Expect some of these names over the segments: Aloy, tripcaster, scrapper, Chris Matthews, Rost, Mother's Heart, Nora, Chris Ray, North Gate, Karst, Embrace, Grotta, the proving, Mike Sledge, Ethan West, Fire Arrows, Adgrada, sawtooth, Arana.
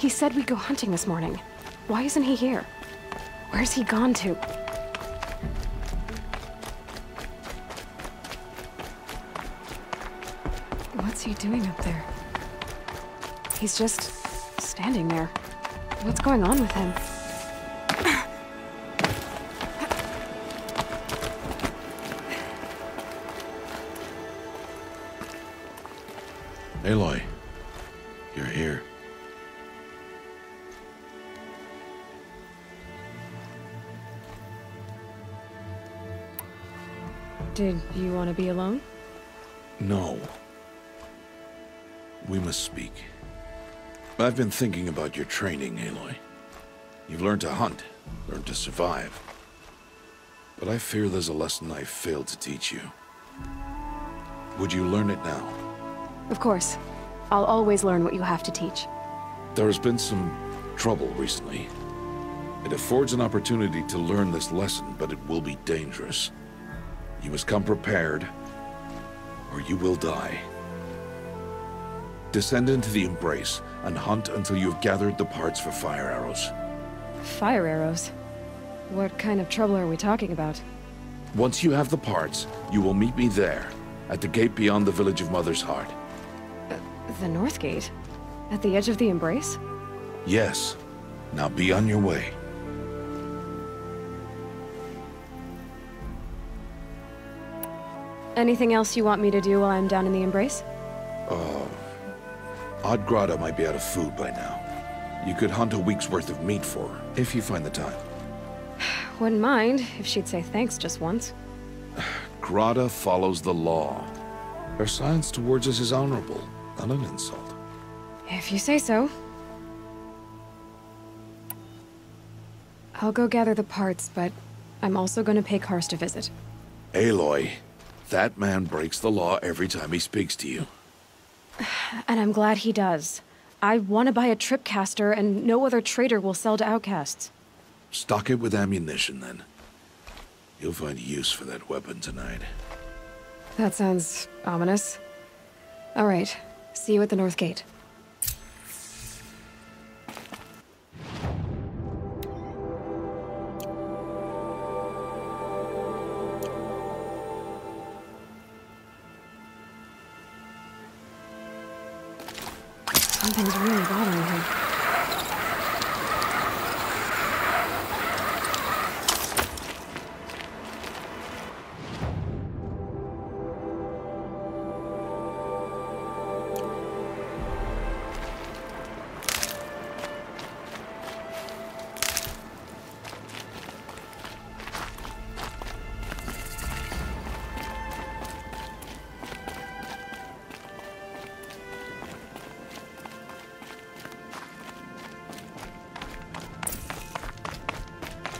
He said we'd go hunting this morning. Why isn't he here? Where's he gone to? What's he doing up there? He's just standing there. What's going on with him? Aloy, you're here. Did you want to be alone? No. We must speak. I've been thinking about your training, Aloy. You've learned to hunt, learned to survive. But I fear there's a lesson I failed to teach you. Would you learn it now? Of course. I'll always learn what you have to teach. There has been some trouble recently. It affords an opportunity to learn this lesson, but it will be dangerous. You must come prepared, or you will die. Descend into the Embrace, and hunt until you've gathered the parts for Fire Arrows. Fire Arrows? What kind of trouble are we talking about? Once you have the parts, you will meet me there, at the gate beyond the village of Mother's Heart. The North Gate? At the edge of the Embrace? Yes. Now be on your way. Anything else you want me to do while I'm down in the Embrace? Adgrada might be out of food by now. You could hunt a week's worth of meat for her, if you find the time. Wouldn't mind if she'd say thanks just once. Grotta follows the law. Her science towards us is honorable, not an insult. If you say so. I'll go gather the parts, but I'm also going to pay Karst a visit. Aloy, that man breaks the law every time he speaks to you. And I'm glad he does. I want to buy a tripcaster, and no other trader will sell to outcasts. Stock it with ammunition, then. You'll find use for that weapon tonight. That sounds ominous. All right. See you at the North Gate. Something's really bothering him.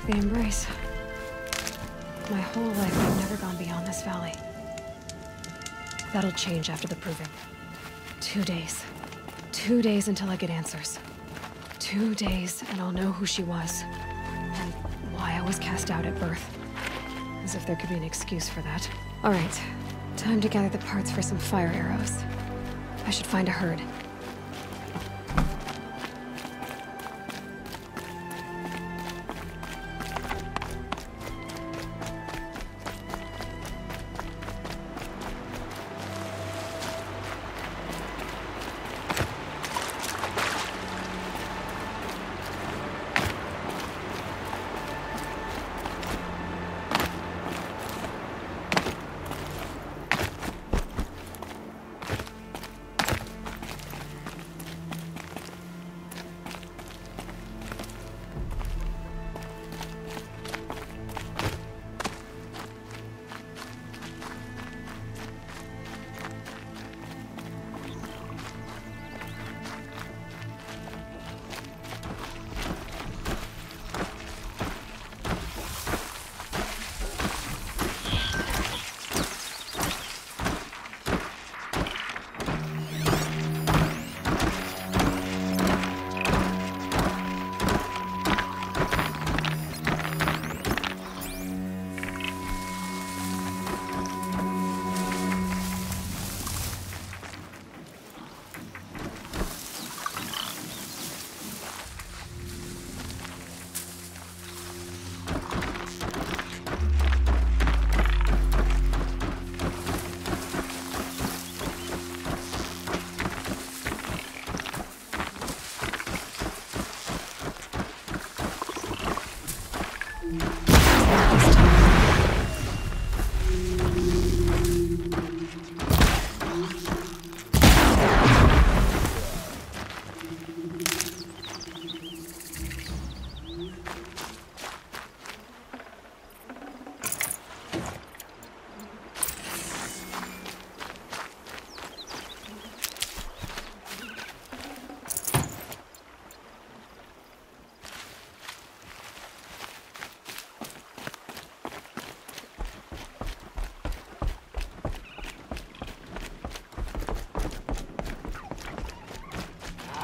The Embrace. My whole life I've never gone beyond this valley. That'll change after the proving. 2 days. 2 days until I get answers. 2 days and I'll know who she was. And why I was cast out at birth. As if there could be an excuse for that. Alright. Time to gather the parts for some fire arrows. I should find a herd.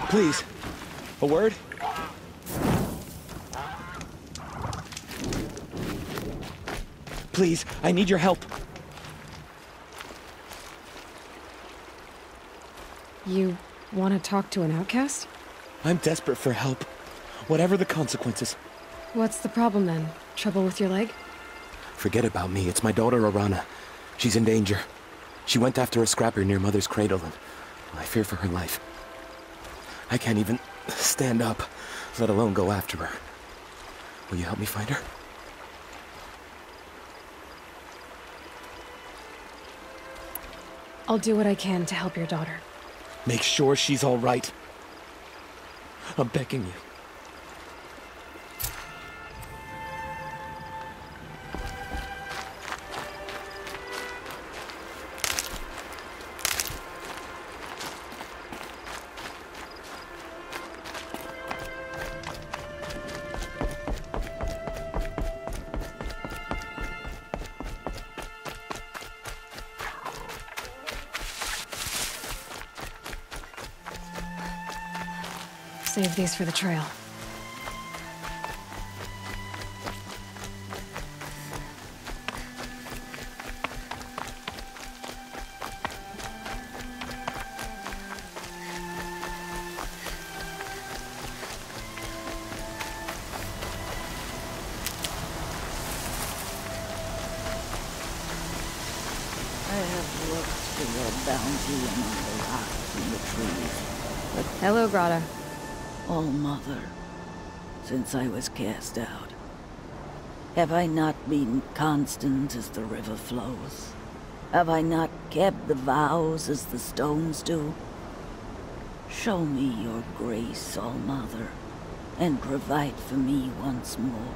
Please, a word? Please, I need your help. You want to talk to an outcast? I'm desperate for help, whatever the consequences. What's the problem then? Trouble with your leg? Forget about me. It's my daughter, Arana. She's in danger. She went after a scrapper near Mother's cradle, and I fear for her life. I can't even stand up, let alone go after her. Will you help me find her? I'll do what I can to help your daughter. Make sure she's all right. I'm begging you. Save these for the trail. Hello, Grotta. Oh, Mother, since I was cast out, have I not been constant as the river flows? Have I not kept the vows as the stones do? Show me your grace, oh Mother, and provide for me once more.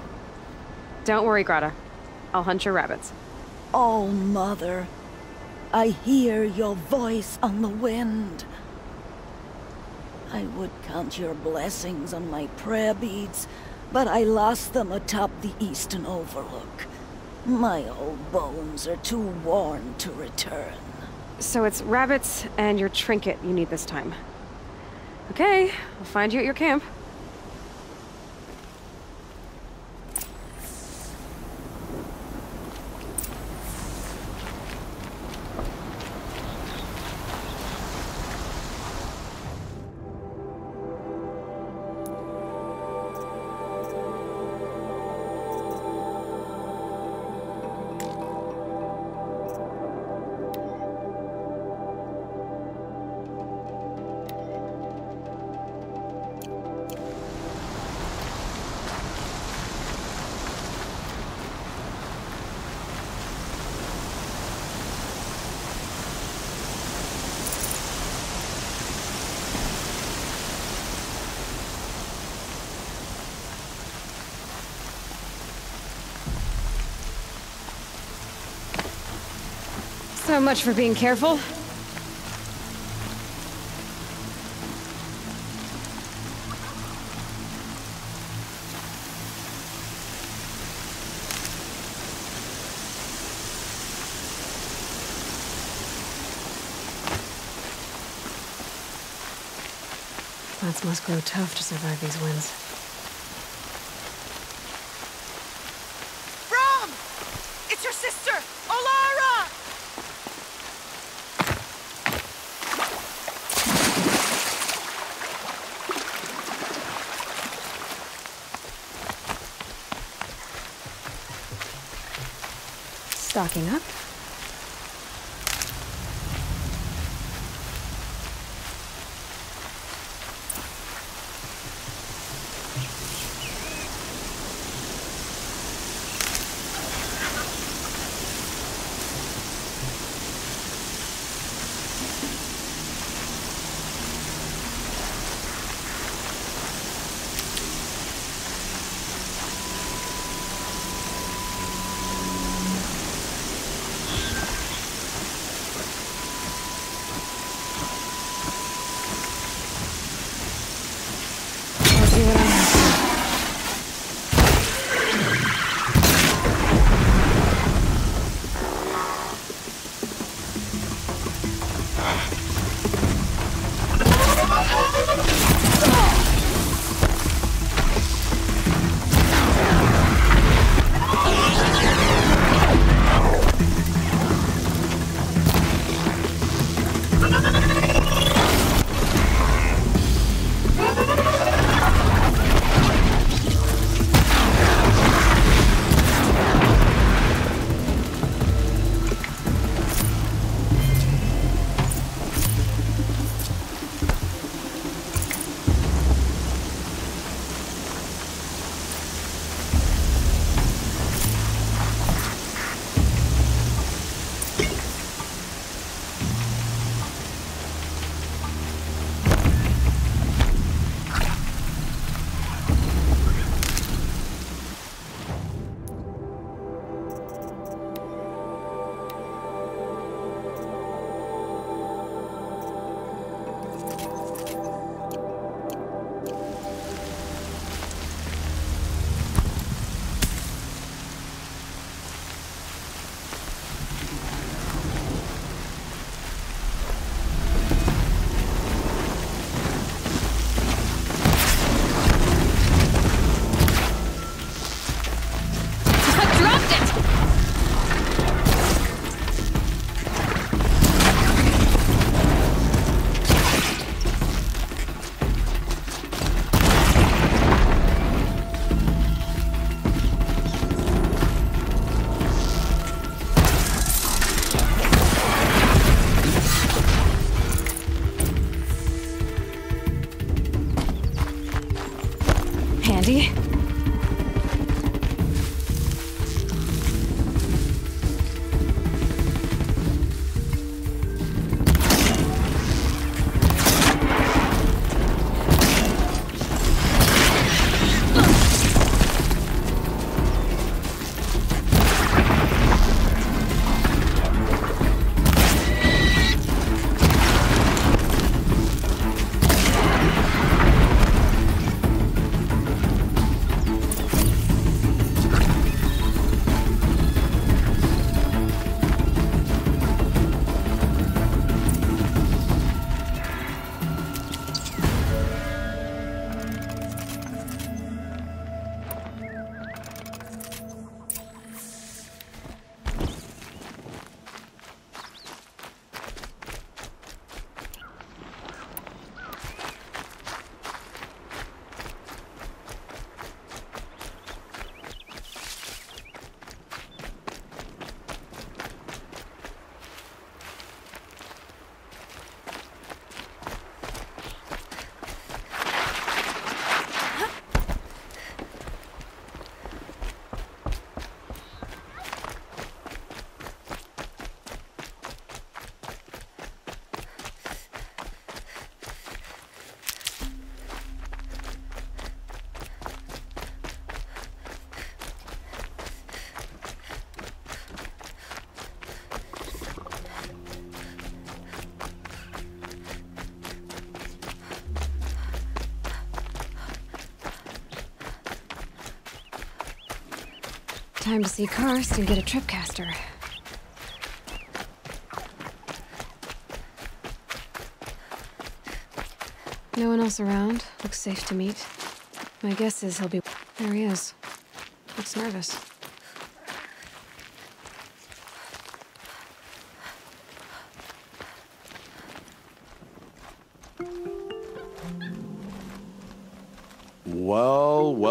Don't worry, Grotta. I'll hunt your rabbits. Oh, Mother, I hear your voice on the wind. I would count your blessings on my prayer beads, but I lost them atop the eastern overlook. My old bones are too worn to return. So it's rabbits and your trinket you need this time. Okay, I'll find you at your camp. So much for being careful. Plants must grow tough to survive these winds. Stocking up. handy. Time to see Karst and get a tripcaster. No one else around. Looks safe to meet. My guess is he'll be... There he is. Looks nervous.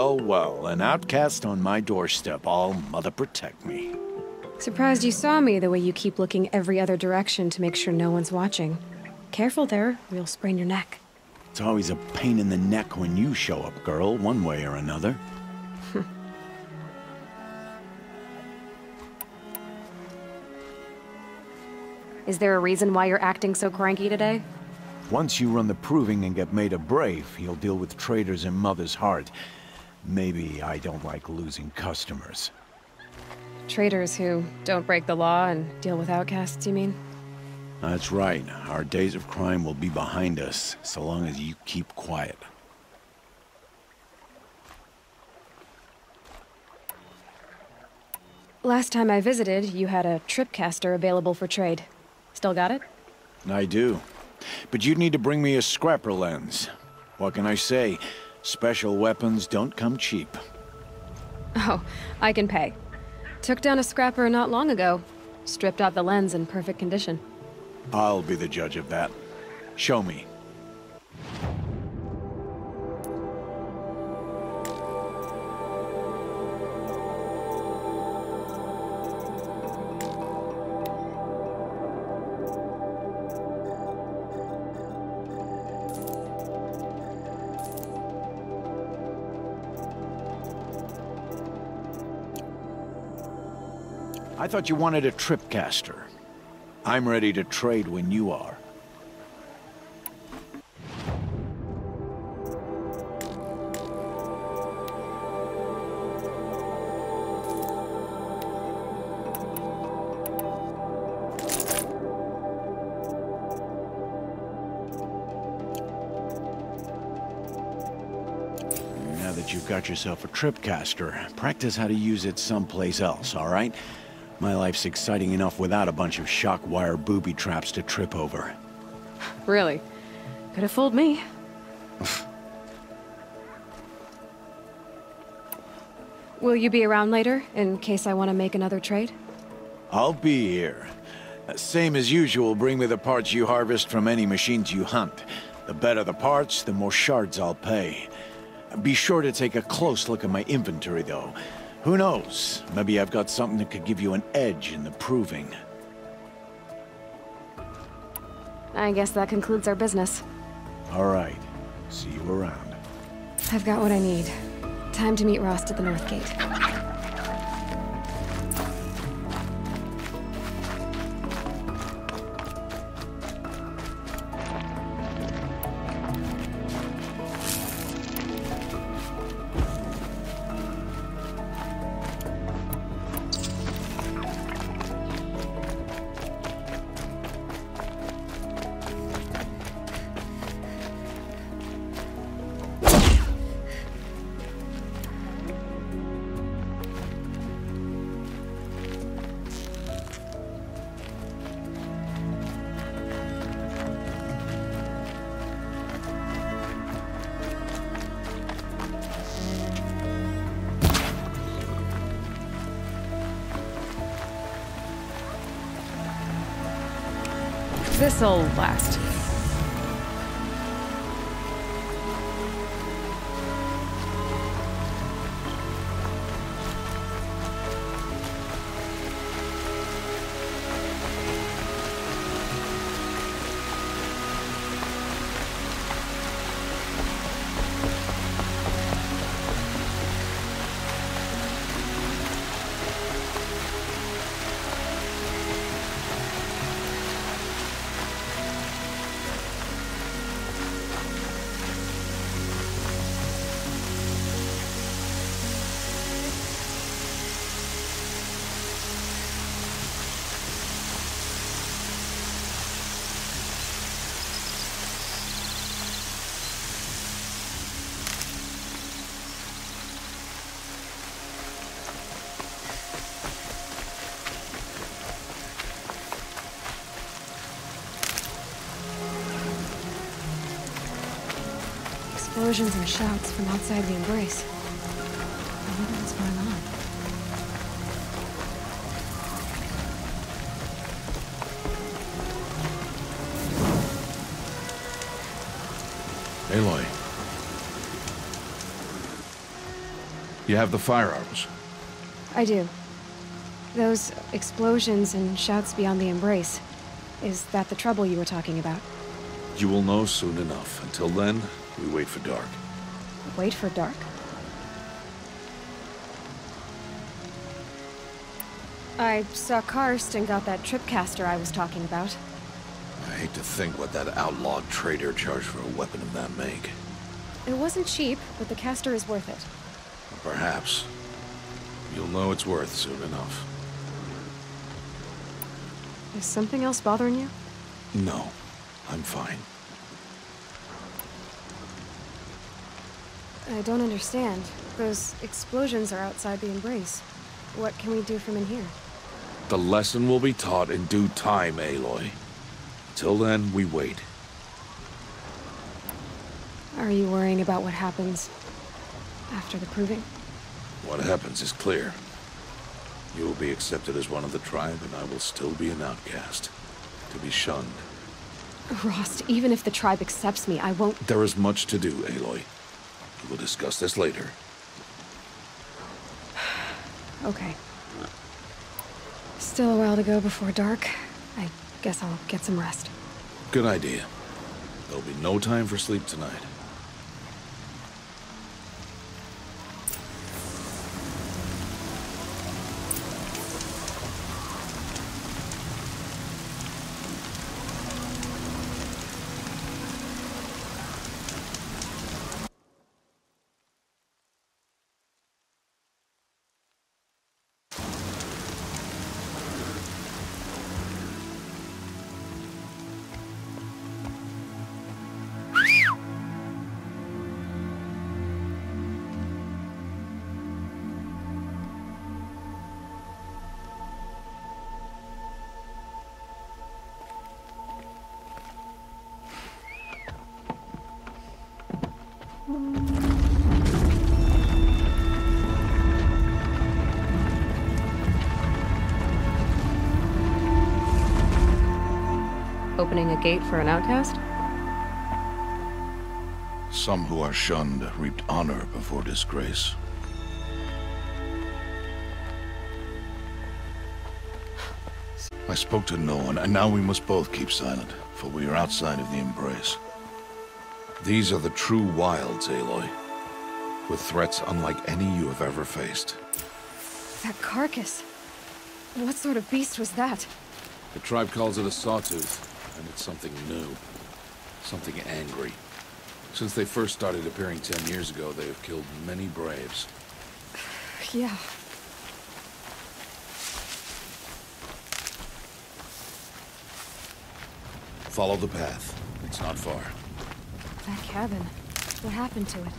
Well, an outcast on my doorstep. All mother protect me. Surprised you saw me the way you keep looking every other direction to make sure no one's watching. Careful there, or you'll sprain your neck. It's always a pain in the neck when you show up, girl, one way or another. Is there a reason why you're acting so cranky today? Once you run the proving and get made a brave, you'll deal with traitors in Mother's Heart. Maybe I don't like losing customers. Traitors who don't break the law and deal with outcasts, you mean? That's right. Our days of crime will be behind us, so long as you keep quiet. Last time I visited, you had a tripcaster available for trade. Still got it? I do. But you'd need to bring me a scrapper lens. What can I say? Special weapons don't come cheap. Oh, I can pay. Took down a scrapper not long ago. Stripped out the lens in perfect condition. I'll be the judge of that. Show me. I thought you wanted a tripcaster. I'm ready to trade when you are. Now that you've got yourself a tripcaster, practice how to use it someplace else, all right? My life's exciting enough without a bunch of shock wire booby traps to trip over. Really? Could have fooled me. Will you be around later, in case I want to make another trade? I'll be here. Same as usual, bring me the parts you harvest from any machines you hunt. The better the parts, the more shards I'll pay. Be sure to take a close look at my inventory, though. Who knows? Maybe I've got something that could give you an edge in the proving. I guess that concludes our business. All right. See you around. I've got what I need. Time to meet Rost at the North Gate. This'll last. Explosions and shouts from outside the Embrace. I wonder what's going on. Aloy. You have the Fire Arrows. I do. Those explosions and shouts beyond the Embrace. Is that the trouble you were talking about? You will know soon enough. Until then, we wait for dark. Wait for dark? I saw Karst and got that tripcaster I was talking about. I hate to think what that outlawed trader charged for a weapon of that make. It wasn't cheap, but the caster is worth it. Perhaps. You'll know it's worth soon enough. Is something else bothering you? No, I'm fine. I don't understand. Those explosions are outside the Embrace. What can we do from in here? The lesson will be taught in due time, Aloy. Till then, we wait. Are you worrying about what happens after the proving? What happens is clear. You will be accepted as one of the tribe, and I will still be an outcast. To be shunned. Rost, even if the tribe accepts me, I won't... There is much to do, Aloy. We'll discuss this later. Okay. Still a while to go before dark. I guess I'll get some rest. Good idea. There'll be no time for sleep tonight. Opening a gate for an outcast? Some who are shunned reaped honor before disgrace. I spoke to no one, and now we must both keep silent, for we are outside of the Embrace. These are the true wilds, Aloy. with threats unlike any you have ever faced. That carcass? What sort of beast was that? The tribe calls it a sawtooth, and it's something new. Something angry. Since they first started appearing 10 years ago, they have killed many braves. Yeah. Follow the path. It's not far. That cabin. What happened to it?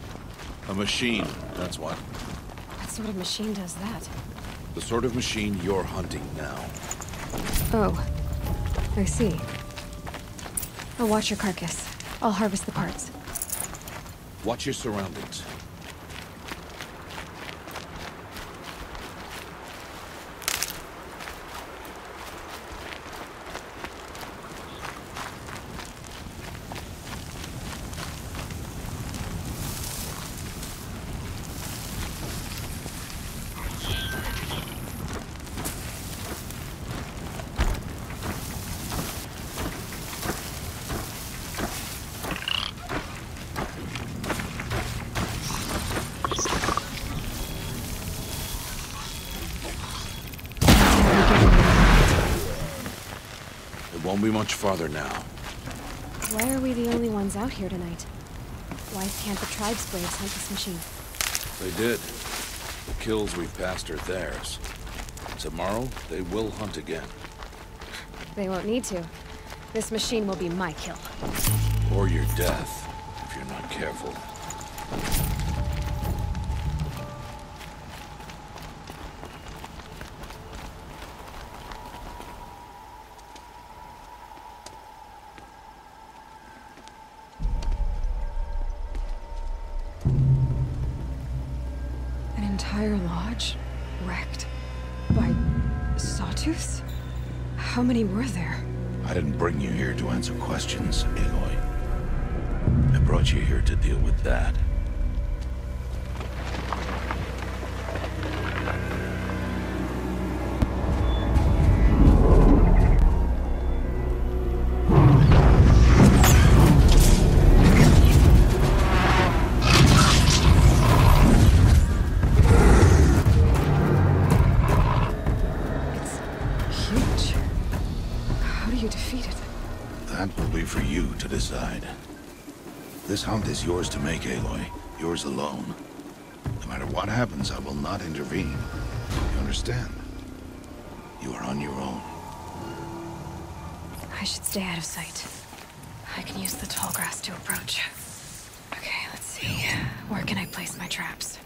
A machine, that's what. What sort of machine does that? The sort of machine you're hunting now. Oh. I see. I'll watch your carcass. I'll harvest the parts. Watch your surroundings. Won't be much farther now. Why are we the only ones out here tonight? Why can't the tribe's braves hunt this machine? They did. The kills we've passed are theirs. Tomorrow, they will hunt again. They won't need to. This machine will be my kill. Or your death, if you're not careful. How many were there? I didn't bring you here to answer questions, Aloy. I brought you here to deal with that. This hunt is yours to make, Aloy. Yours alone. No matter what happens, I will not intervene. You understand? You are on your own. I should stay out of sight. I can use the tall grass to approach. Okay, let's see. Where can I place my traps?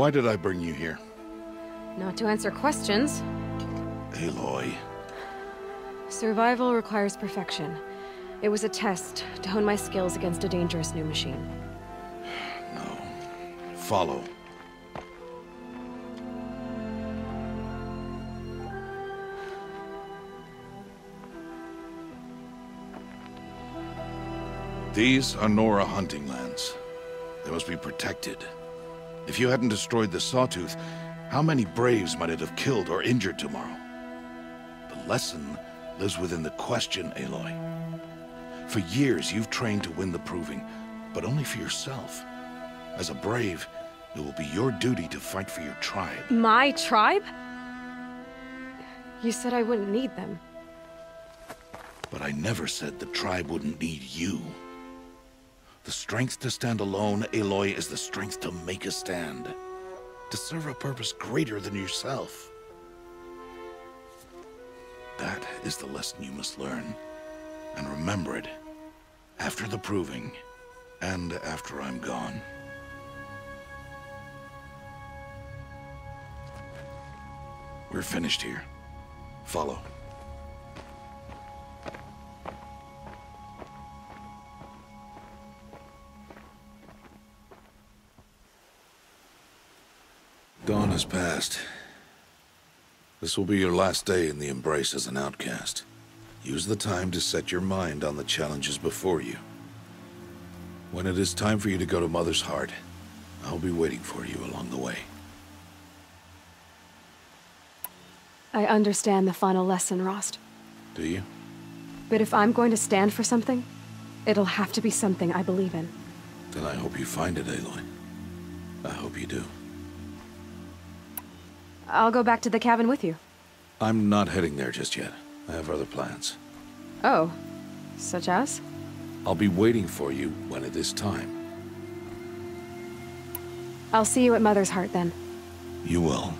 Why did I bring you here? Not to answer questions. Aloy. Survival requires perfection. It was a test to hone my skills against a dangerous new machine. No. Follow. These are Nora hunting lands. They must be protected. If you hadn't destroyed the sawtooth, how many Braves might it have killed or injured tomorrow? The lesson lives within the question, Aloy. For years, you've trained to win the proving, but only for yourself. As a Brave, it will be your duty to fight for your tribe. My tribe? You said I wouldn't need them. But I never said the tribe wouldn't need you. The strength to stand alone, Aloy, is the strength to make a stand. To serve a purpose greater than yourself. That is the lesson you must learn. And remember it. After the proving. And after I'm gone. We're finished here. Follow. Dawn has passed. This will be your last day in the Embrace as an outcast. Use the time to set your mind on the challenges before you. When it is time for you to go to Mother's Heart, I'll be waiting for you along the way. I understand the final lesson, Rost. Do you? But if I'm going to stand for something, it'll have to be something I believe in. Then I hope you find it, Aloy. I hope you do. I'll go back to the cabin with you. I'm not heading there just yet. I have other plans. Oh, such as? I'll be waiting for you when it is time. I'll see you at Mother's Heart then. You will.